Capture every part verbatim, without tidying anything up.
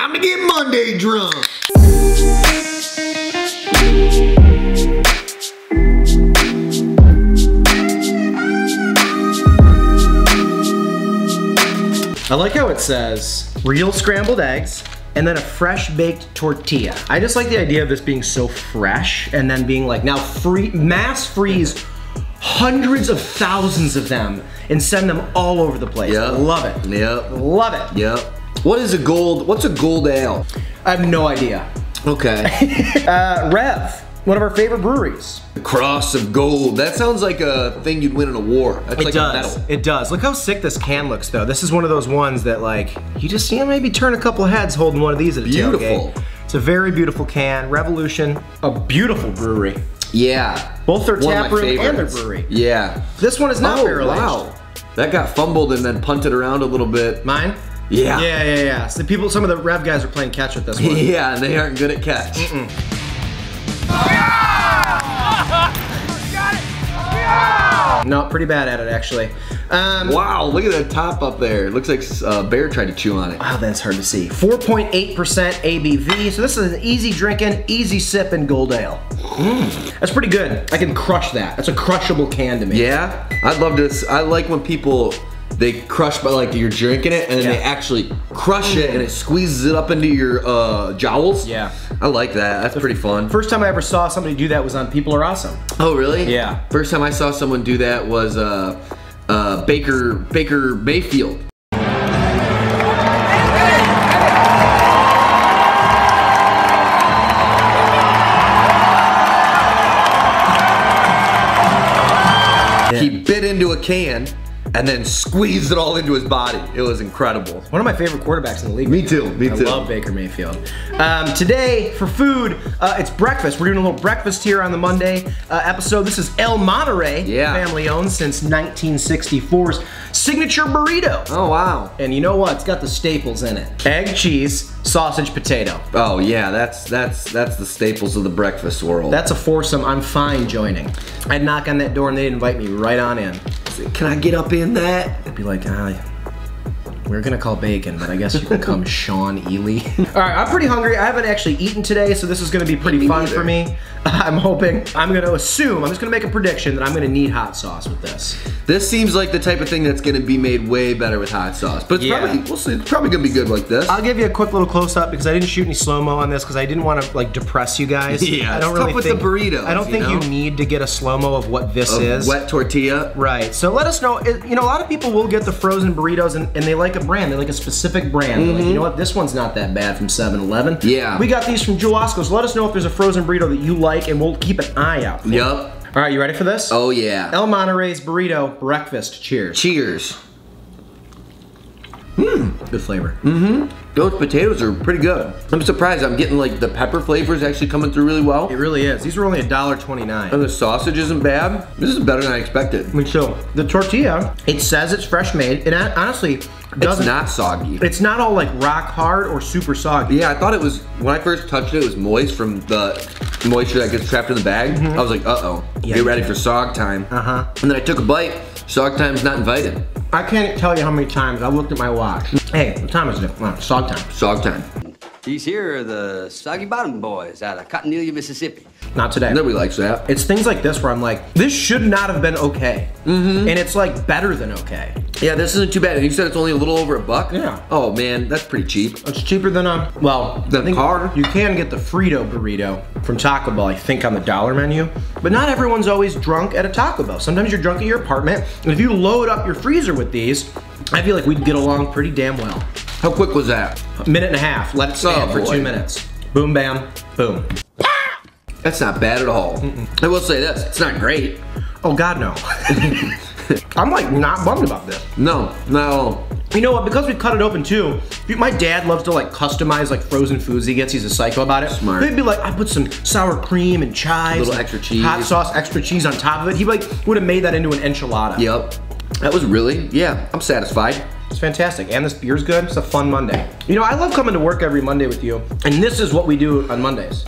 Time to get Monday drunk. I like how it says real scrambled eggs and then a fresh baked tortilla. I just like the idea of this being so fresh and then being like, now free, mass freeze hundreds of thousands of them and send them all over the place. Yep. Love it. Yep. Love it. Yep. What is a gold, what's a gold ale? I have no idea. Okay. uh, Rev, one of our favorite breweries. The Cross of Gold. That sounds like a thing you'd win in a war. That's it like does. A medal. It does. Look how sick this can looks though. This is one of those ones that like, you just, you know, maybe turn a couple heads holding one of these at a tailgate. Beautiful. It's a very beautiful can. Revolution, a beautiful brewery. Yeah. Both their tap room and their brewery. Yeah. This one is not barrel aged. Oh, wow. That got fumbled and then punted around a little bit. Mine? Yeah. Yeah, yeah, yeah. So people, some of the Rev guys are playing catch with this one. Yeah, and they aren't good at catch. Mm-mm. Yeah! No, pretty bad at it, actually. Um, wow, look at that top up there. It looks like a bear tried to chew on it. Wow, that's hard to see. four point eight percent A B V, so this is an easy drinking, easy sipping gold ale. Mm. That's pretty good. I can crush that. That's a crushable can to me. Yeah? I love this. I like when people... They crush by like you're drinking it, and then yeah. they actually crush it, and it squeezes it up into your uh, jowls. Yeah, I like that. That's pretty fun. First time I ever saw somebody do that was on People Are Awesome. Oh really? Yeah. First time I saw someone do that was uh, uh, Baker Baker Mayfield. Yeah. He bit into a can. And then squeezed it all into his body. It was incredible. One of my favorite quarterbacks in the league. Me too, me too. I love Baker Mayfield. Um, today, for food, uh, it's breakfast. We're doing a little breakfast here on the Monday uh, episode. This is El Monterey, yeah. family owned since nineteen sixty-four's signature burrito. Oh, wow. And you know what? It's got the staples in it. Egg, cheese, sausage, potato. Oh, yeah, that's that's that's the staples of the breakfast world. That's a foursome I'm fine joining. I'd knock on that door and they'd invite me right on in. Can I get up in that? I'd be like, ah, we're gonna call bacon, but I guess you can come Sean Ely. All right, I'm pretty hungry. I haven't actually eaten today, so this is gonna be pretty me fun neither. For me. I'm hoping, I'm gonna assume, I'm just gonna make a prediction that I'm gonna need hot sauce with this. This seems like the type of thing that's gonna be made way better with hot sauce, but it's, yeah. probably, we'll see, it's probably gonna be good like this. I'll give you a quick little close up because I didn't shoot any slow-mo on this because I didn't wanna like depress you guys. Yeah, I don't really tough think, with the burritos, I don't think you, know? You need to get a slow-mo of what this a is. Wet tortilla. Right, so let us know, it, you know, a lot of people will get the frozen burritos and, and they like a brand, they like a specific brand. Mm-hmm. Like, you know what, this one's not that bad from seven eleven. Yeah. We got these from Jewel Osco, so let us know if there's a frozen burrito that you like Like, and we'll keep an eye out for. Yep. All right, you ready for this? Oh yeah. El Monterey's burrito breakfast. Cheers. Cheers. Mmm. Good flavor. Mm-hmm. Those potatoes are pretty good. I'm surprised. I'm getting like the pepper flavor is actually coming through really well. It really is. These were only a dollar twenty-nine. And the sausage isn't bad. This is better than I expected. Me too. The tortilla, it says it's fresh made, and honestly, doesn't, it's not soggy. It's not all like rock hard or super soggy. Yeah, I thought it was, when I first touched it, it was moist from the moisture that gets trapped in the bag. Mm-hmm. I was like, uh-oh, yeah, get ready yeah. for sog time. Uh-huh. And then I took a bite. Sog time's not invited. I can't tell you how many times I looked at my watch. Hey, what time is it? Oh, sog time. Sog time. These here are the Soggy Bottom Boys out of Cottonella, Mississippi. Not today. Nobody likes that. It's things like this where I'm like, this should not have been okay. Mm-hmm. And it's like better than okay. Yeah, this isn't too bad. And you said it's only a little over a buck? Yeah. Oh man, that's pretty cheap. It's cheaper than a, well, than a car. You can get the Frito burrito from Taco Bell, I think on the dollar menu. But not everyone's always drunk at a Taco Bell. Sometimes you're drunk at your apartment. And if you load up your freezer with these, I feel like we'd get along pretty damn well. How quick was that? A minute and a half. Let it stand oh, for boy. two minutes. Boom, bam, boom. That's not bad at all. Mm-mm. I will say this, it's not great. Oh God, no. I'm like not bummed about this. No, no. You know what, because we cut it open too, my dad loves to like customize like frozen foods he gets, he's a psycho about it. Smart. He'd be like, I put some sour cream and chives. A little extra cheese. Hot sauce, extra cheese on top of it. He like would have made that into an enchilada. Yep, that was really, yeah, I'm satisfied. It's fantastic, and this beer's good. It's a fun Monday. You know, I love coming to work every Monday with you, and this is what we do on Mondays.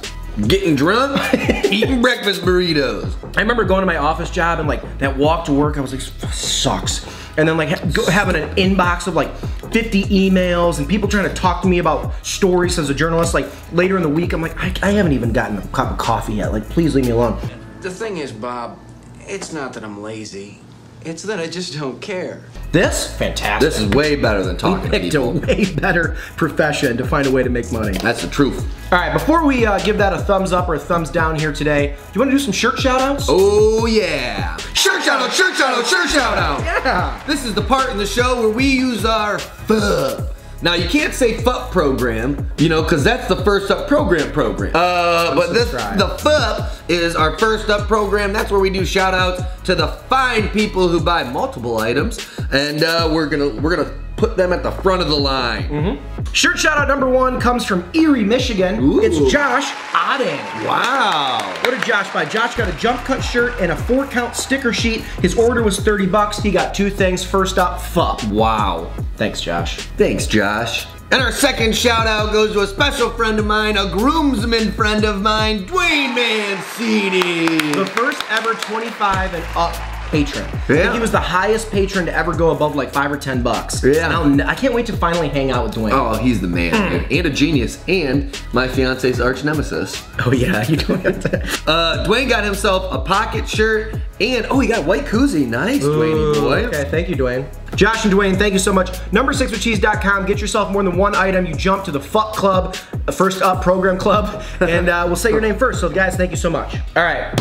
getting drunk, eating breakfast burritos. I remember going to my office job and like that walk to work, I was like, sucks. And then like ha go, having an inbox of like fifty emails and people trying to talk to me about stories as a journalist. Like later in the week, I'm like, I, I haven't even gotten a cup of coffee yet. Like, please leave me alone. The thing is, Bob, it's not that I'm lazy. It's that I just don't care. This? Fantastic. This is way better than talking to people. We picked a way better profession to find a way to make money. That's the truth. All right, before we uh, give that a thumbs up or a thumbs down here today, do you want to do some shirt shout-outs? Oh, yeah. Shirt shout-out, shirt shout-out, shirt shout-out. Yeah. This is the part in the show where we use our fuh. Now, you can't say F U P program, you know, because that's the First Up Program program. Uh, but this, the F U P is our First Up program. That's where we do shout outs to the fine people who buy multiple items. And uh, we're gonna, we're gonna put them at the front of the line. Mm-hmm. Shirt shout out number one comes from Erie, Michigan. Ooh. It's Josh Odden. Wow. What did Josh buy? Josh got a jump cut shirt and a four count sticker sheet. His order was thirty bucks. He got two things. First up, F U P. Wow. Thanks, Josh. Thanks, Josh. And our second shout out goes to a special friend of mine, a groomsman friend of mine, Dwayne Mancini. The first ever twenty-five and up patron. Yeah. I think he was the highest patron to ever go above like five or ten bucks. Yeah. And I can't wait to finally hang out with Dwayne. Oh, he's the man, mm. and a genius, and my fiance's arch nemesis. Oh yeah, you don't have to. uh, Dwayne got himself a pocket shirt, and oh, he got a white koozie. Nice, Dwayne boy. Okay, thank you, Dwayne. Josh and Dwayne, thank you so much. number six with cheese dot com, get yourself more than one item. You jump to the F U P Club, First Up Program Club, and uh, we'll say your name first. So guys, thank you so much. All right,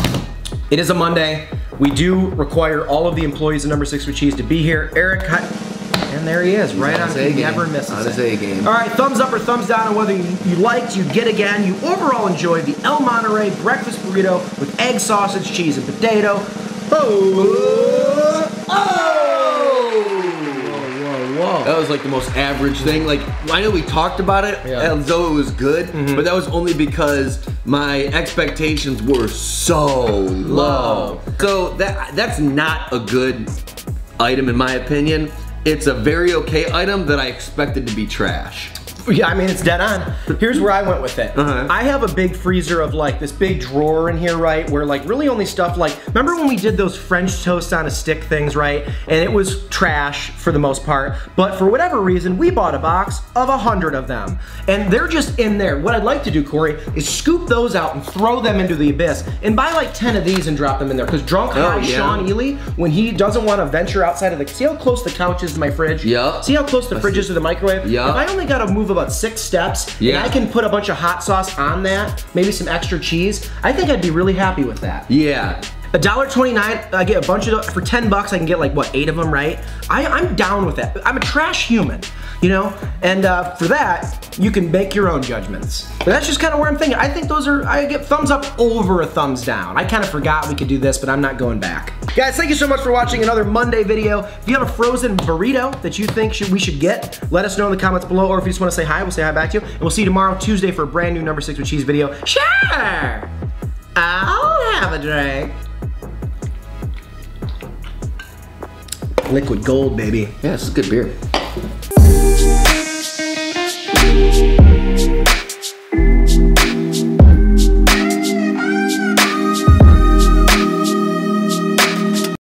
it is a Monday. We do require all of the employees of Number Six With Cheese to be here. Eric, and there he is, right on. He never misses it. Game. All right, thumbs up or thumbs down on whether you, you liked, you get again, you overall enjoyed the El Monterey breakfast burrito with egg, sausage, cheese, and potato. Oh! Whoa, whoa, whoa. That was like the most average thing. Like, I know we talked about it, yeah. as though it was good, mm-hmm. but that was only because my expectations were so low. So that that's not a good item in my opinion. It's a very okay item that I expected to be trash. Yeah, I mean, it's dead on. Here's where I went with it. Uh-huh. I have a big freezer of like this big drawer in here, right? Where like really only stuff like, remember when we did those French toast on a stick things, right? And it was trash for the most part, but for whatever reason, we bought a box of a hundred of them and they're just in there. What I'd like to do, Corey, is scoop those out and throw them into the abyss and buy like ten of these and drop them in there. Cause drunk oh, high yeah. Sean Ely, when he doesn't want to venture outside of the, see how close the couch is to my fridge? Yep. See how close the fridge is to the microwave? Yep. If I only got to move about six steps, yeah. and I can put a bunch of hot sauce on that, maybe some extra cheese, I think I'd be really happy with that. Yeah. a dollar twenty-nine, I get a bunch of, for ten bucks I can get like, what, eight of them, right? I, I'm down with that. I'm a trash human, you know? And uh, for that, you can make your own judgments. But that's just kind of where I'm thinking. I think those are, I get thumbs up over a thumbs down. I kind of forgot we could do this, but I'm not going back. Guys, thank you so much for watching another Monday video. If you have a frozen burrito that you think should, we should get, let us know in the comments below, or if you just want to say hi, we'll say hi back to you. And we'll see you tomorrow, Tuesday, for a brand new Number Six With Cheese video. Sure, I'll have a drink. Liquid gold, baby. Yeah, it's a good beer.